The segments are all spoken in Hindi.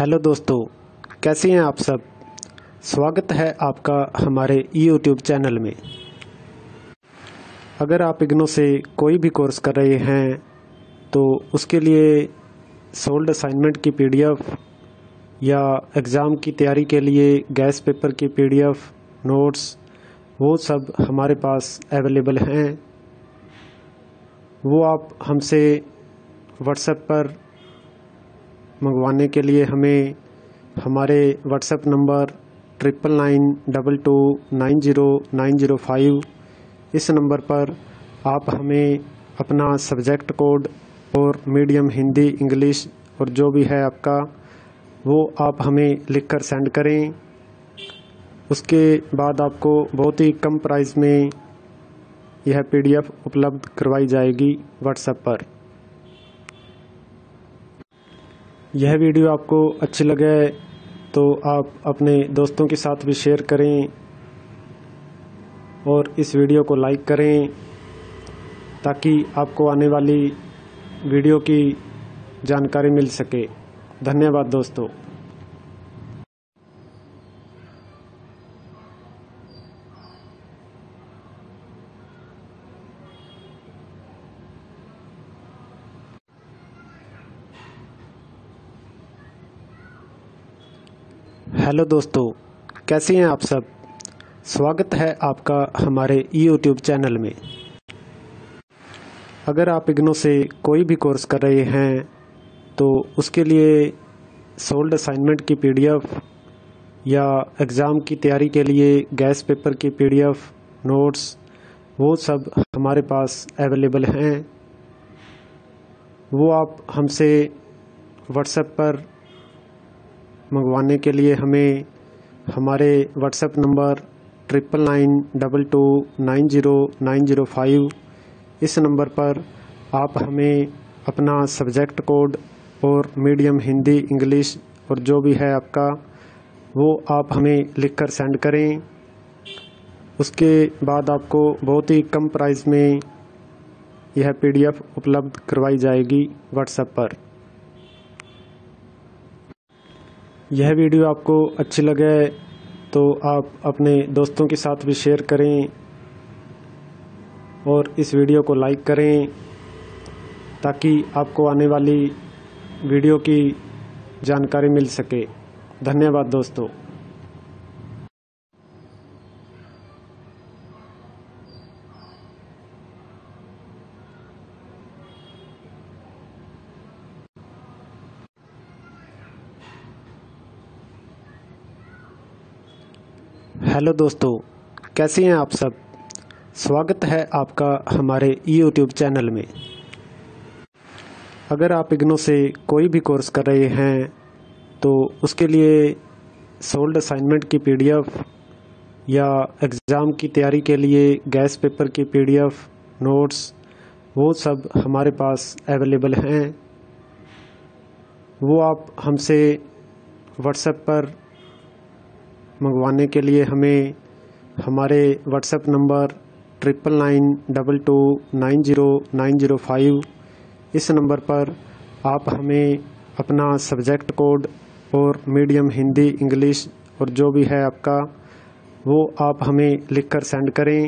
हेलो दोस्तों, कैसे हैं आप सब। स्वागत है आपका हमारे YouTube चैनल में। अगर आप इग्नू से कोई भी कोर्स कर रहे हैं तो उसके लिए सोल्ड असाइनमेंट की PDF या एग्ज़ाम की तैयारी के लिए गैस पेपर की PDF, नोट्स वो सब हमारे पास अवेलेबल हैं। वो आप हमसे WhatsApp पर मंगवाने के लिए हमें हमारे WhatsApp नंबर 9992290905 इस नंबर पर आप हमें अपना सब्जेक्ट कोड और मीडियम हिंदी, इंग्लिश और जो भी है आपका वो आप हमें लिखकर सेंड करें। उसके बाद आपको बहुत ही कम प्राइस में यह PDF उपलब्ध करवाई जाएगी WhatsApp पर। यह वीडियो आपको अच्छी लगे तो आप अपने दोस्तों के साथ भी शेयर करें और इस वीडियो को लाइक करें ताकि आपको आने वाली वीडियो की जानकारी मिल सके। धन्यवाद दोस्तों। हेलो दोस्तों, कैसे हैं आप सब। स्वागत है आपका हमारे YouTube चैनल में। अगर आप इग्नू से कोई भी कोर्स कर रहे हैं तो उसके लिए सोल्ड असाइनमेंट की PDF या एग्ज़ाम की तैयारी के लिए गैस पेपर की PDF, नोट्स वो सब हमारे पास अवेलेबल हैं। वो आप हमसे WhatsApp पर मंगवाने के लिए हमें हमारे WhatsApp नंबर 9992290905 इस नंबर पर आप हमें अपना सब्जेक्ट कोड और मीडियम हिंदी, इंग्लिश और जो भी है आपका वो आप हमें लिखकर सेंड करें। उसके बाद आपको बहुत ही कम प्राइस में यह PDF उपलब्ध करवाई जाएगी WhatsApp पर। यह वीडियो आपको अच्छी लगे तो आप अपने दोस्तों के साथ भी शेयर करें और इस वीडियो को लाइक करें ताकि आपको आने वाली वीडियो की जानकारी मिल सके। धन्यवाद दोस्तों। हेलो दोस्तों, कैसे हैं आप सब। स्वागत है आपका हमारे YouTube चैनल में। अगर आप इग्नू से कोई भी कोर्स कर रहे हैं तो उसके लिए सोल्ड असाइनमेंट की PDF या एग्ज़ाम की तैयारी के लिए गैस पेपर की PDF, नोट्स वो सब हमारे पास अवेलेबल हैं। वो आप हमसे WhatsApp पर मंगवाने के लिए हमें हमारे WhatsApp नंबर 9992290905 इस नंबर पर आप हमें अपना सब्जेक्ट कोड और मीडियम हिंदी, इंग्लिश और जो भी है आपका वो आप हमें लिखकर सेंड करें।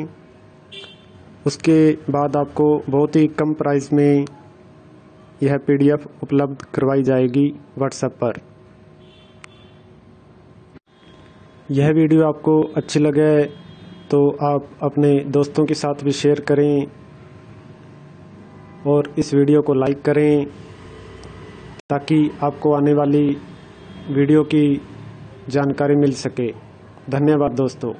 उसके बाद आपको बहुत ही कम प्राइस में यह PDF उपलब्ध करवाई जाएगी WhatsApp पर। यह वीडियो आपको अच्छी लगे तो आप अपने दोस्तों के साथ भी शेयर करें और इस वीडियो को लाइक करें ताकि आपको आने वाली वीडियो की जानकारी मिल सके। धन्यवाद दोस्तों।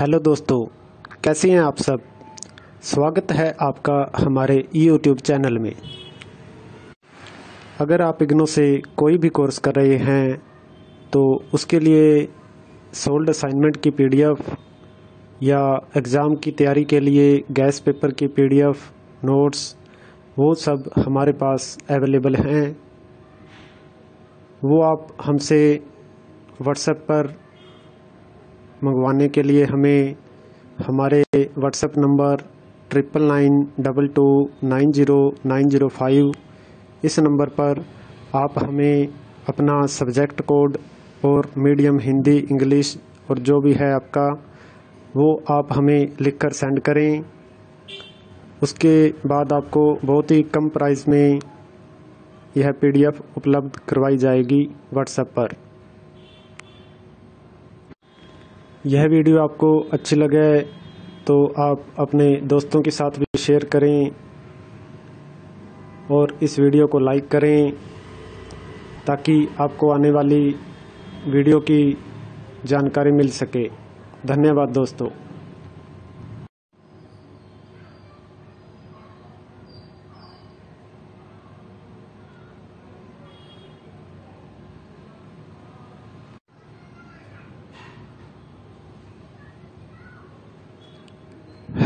हेलो दोस्तों, कैसे हैं आप सब। स्वागत है आपका हमारे YouTube चैनल में। अगर आप इग्नू से कोई भी कोर्स कर रहे हैं तो उसके लिए सोल्ड असाइनमेंट की PDF या एग्ज़ाम की तैयारी के लिए गैस पेपर की PDF, नोट्स वो सब हमारे पास अवेलेबल हैं। वो आप हमसे व्हाट्सएप पर मंगवाने के लिए हमें हमारे व्हाट्सएप नंबर 9992290905 इस नंबर पर आप हमें अपना सब्जेक्ट कोड और मीडियम हिंदी इंग्लिश और जो भी है आपका वो आप हमें लिखकर सेंड करें। उसके बाद आपको बहुत ही कम प्राइस में यह PDF उपलब्ध करवाई जाएगी व्हाट्सएप पर। यह वीडियो आपको अच्छी लगे तो आप अपने दोस्तों के साथ भी शेयर करें और इस वीडियो को लाइक करें ताकि आपको आने वाली वीडियो की जानकारी मिल सके। धन्यवाद दोस्तों।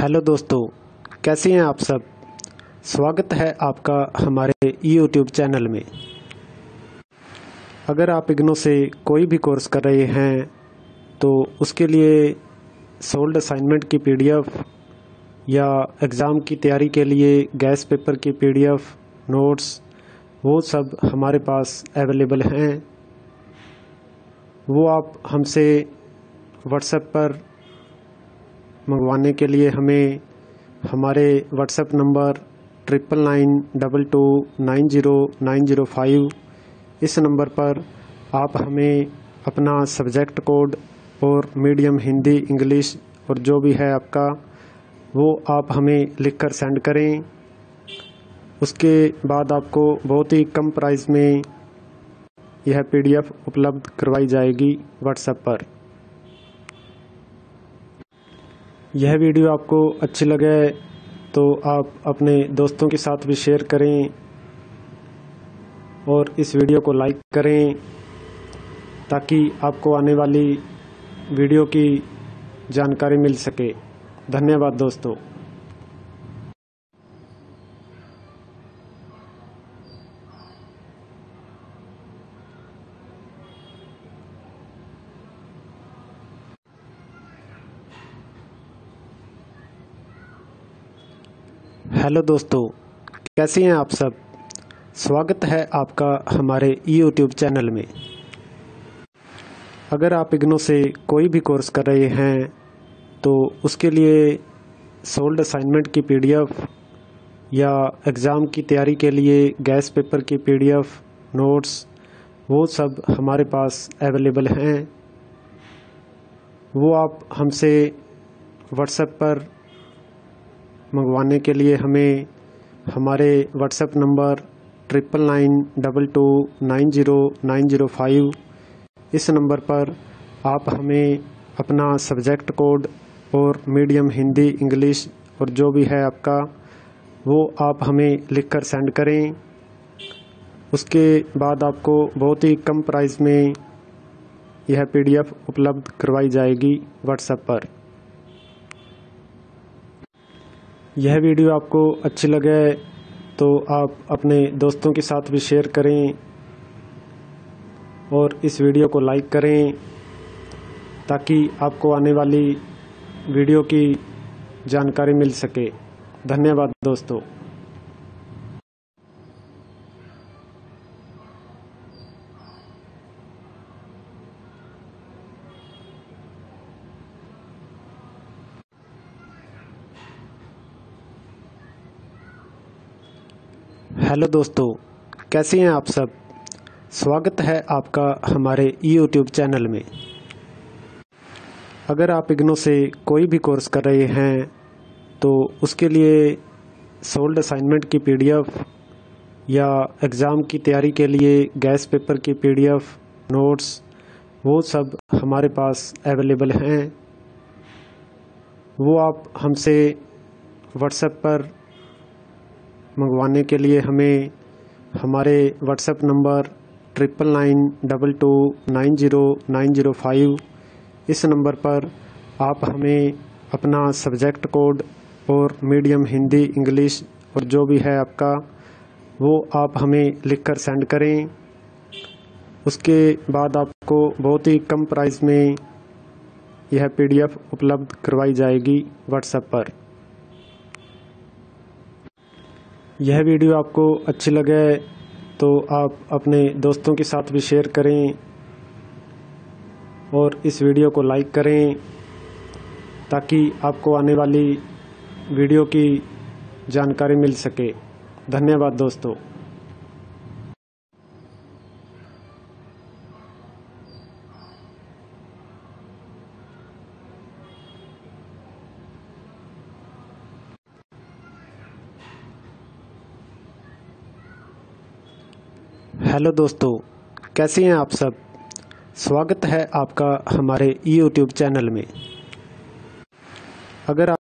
हेलो दोस्तों, कैसे हैं आप सब। स्वागत है आपका हमारे YouTube चैनल में। अगर आप IGNOU से कोई भी कोर्स कर रहे हैं तो उसके लिए सोल्ड असाइनमेंट की PDF या एग्ज़ाम की तैयारी के लिए गैस पेपर की PDF नोट्स वो सब हमारे पास अवेलेबल हैं। वो आप हमसे WhatsApp पर मंगवाने के लिए हमें हमारे WhatsApp नंबर 9992290905 इस नंबर पर आप हमें अपना सब्जेक्ट कोड और मीडियम हिंदी इंग्लिश और जो भी है आपका वो आप हमें लिखकर सेंड करें। उसके बाद आपको बहुत ही कम प्राइस में यह PDF उपलब्ध करवाई जाएगी WhatsApp पर। यह वीडियो आपको अच्छी लगे तो आप अपने दोस्तों के साथ भी शेयर करें और इस वीडियो को लाइक करें ताकि आपको आने वाली वीडियो की जानकारी मिल सके। धन्यवाद दोस्तों। हेलो दोस्तों, कैसे हैं आप सब। स्वागत है आपका हमारे YouTube चैनल में। अगर आप IGNOU से कोई भी कोर्स कर रहे हैं तो उसके लिए सोल्ड असाइनमेंट की PDF या एग्ज़ाम की तैयारी के लिए गैस पेपर की PDF नोट्स वो सब हमारे पास अवेलेबल हैं। वो आप हमसे WhatsApp पर मंगवाने के लिए हमें हमारे WhatsApp नंबर 9992290905 इस नंबर पर आप हमें अपना सब्जेक्ट कोड और मीडियम हिंदी इंग्लिश और जो भी है आपका वो आप हमें लिखकर सेंड करें। उसके बाद आपको बहुत ही कम प्राइस में यह PDF उपलब्ध करवाई जाएगी WhatsApp पर। यह वीडियो आपको अच्छी लगे तो आप अपने दोस्तों के साथ भी शेयर करें और इस वीडियो को लाइक करें ताकि आपको आने वाली वीडियो की जानकारी मिल सके। धन्यवाद दोस्तों। हेलो दोस्तों, कैसे हैं आप सब। स्वागत है आपका हमारे YouTube चैनल में। अगर आप IGNOU से कोई भी कोर्स कर रहे हैं तो उसके लिए सोल्ड असाइनमेंट की PDF या एग्ज़ाम की तैयारी के लिए गैस पेपर की PDF नोट्स वो सब हमारे पास अवेलेबल हैं। वो आप हमसे WhatsApp पर मंगवाने के लिए हमें हमारे WhatsApp नंबर 9992290905 इस नंबर पर आप हमें अपना सब्जेक्ट कोड और मीडियम हिंदी इंग्लिश और जो भी है आपका वो आप हमें लिखकर सेंड करें। उसके बाद आपको बहुत ही कम प्राइस में यह PDF उपलब्ध करवाई जाएगी WhatsApp पर। यह वीडियो आपको अच्छी लगे तो आप अपने दोस्तों के साथ भी शेयर करें और इस वीडियो को लाइक करें ताकि आपको आने वाली वीडियो की जानकारी मिल सके। धन्यवाद दोस्तों। हेलो दोस्तों, कैसे हैं आप सब। स्वागत है आपका हमारे YouTube चैनल में। अगर